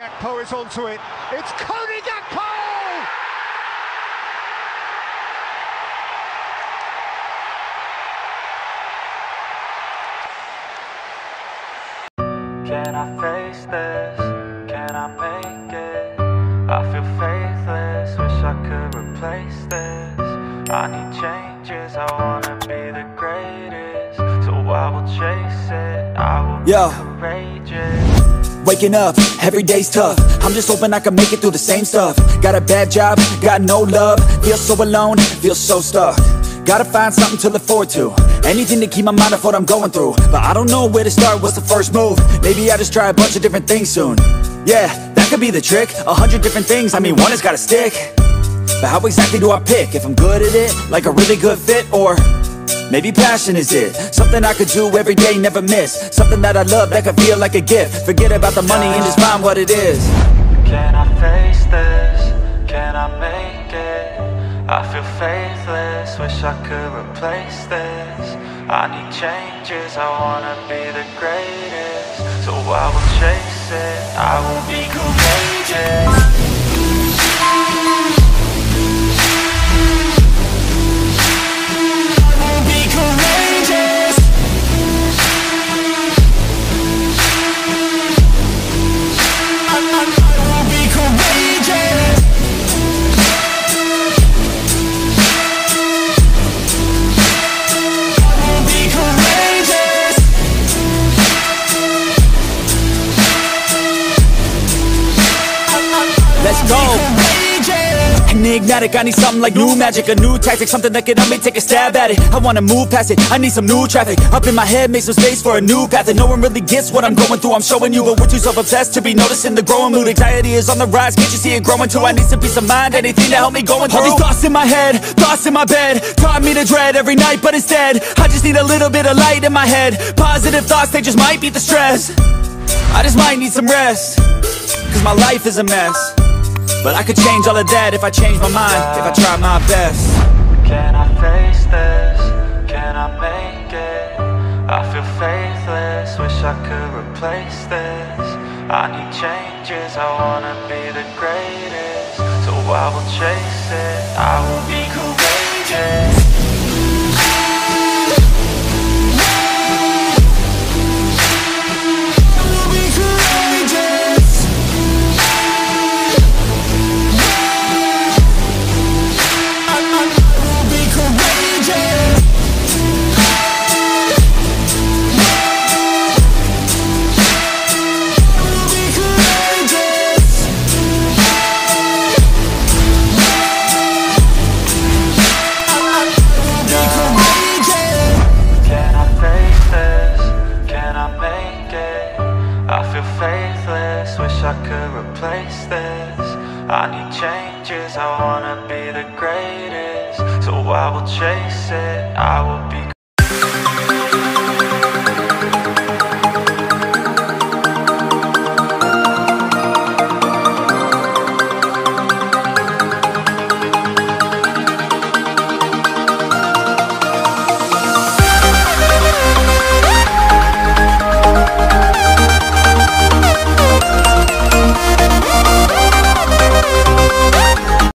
Gakpo is onto it. It's Cody Gakpo! Can I face this? Can I make it? I feel faithless, wish I could replace this. I need changes, I wanna be the greatest. So I will chase it, I will be courageous. Waking up, every day's tough. I'm just hoping I can make it through the same stuff. Got a bad job, got no love. Feel so alone, feel so stuck. Gotta find something to look forward to. Anything to keep my mind off what I'm going through. But I don't know where to start, what's the first move? Maybe I just try a bunch of different things soon. Yeah, that could be the trick. 100 different things, I mean one has gotta stick. But how exactly do I pick? If I'm good at it, like a really good fit, or maybe passion is it, something I could do every day, never miss. Something that I love, that could feel like a gift. Forget about the money and just find what it is. Can I face this? Can I make it? I feel faithless, wish I could replace this. I need changes, I wanna be the greatest. So I will chase it, I will be courageous. Let's go. Enigmatic, I need something like new magic. A new tactic, something that could help me take a stab at it. I wanna move past it, I need some new traffic. Up in my head, make some space for a new path. And no one really gets what I'm going through, I'm showing you. But we're too self-obsessed to be noticing the growing mood. Anxiety is on the rise, can't you see it growing too? I need some peace of mind, anything to help me going through. All these thoughts in my head, thoughts in my bed. Taught me to dread every night, but instead I just need a little bit of light in my head. Positive thoughts, they just might beat the stress. I just might need some rest, cause my life is a mess. But I could change all of that if I change my mind, if I try my best. Can I face this? Can I make it? I feel faithless, wish I could replace this. I need changes, I wanna be the greatest. So I will chase it, I will be courageous. I could replace this. I need changes, I wanna be the greatest. So I will chase it, I will be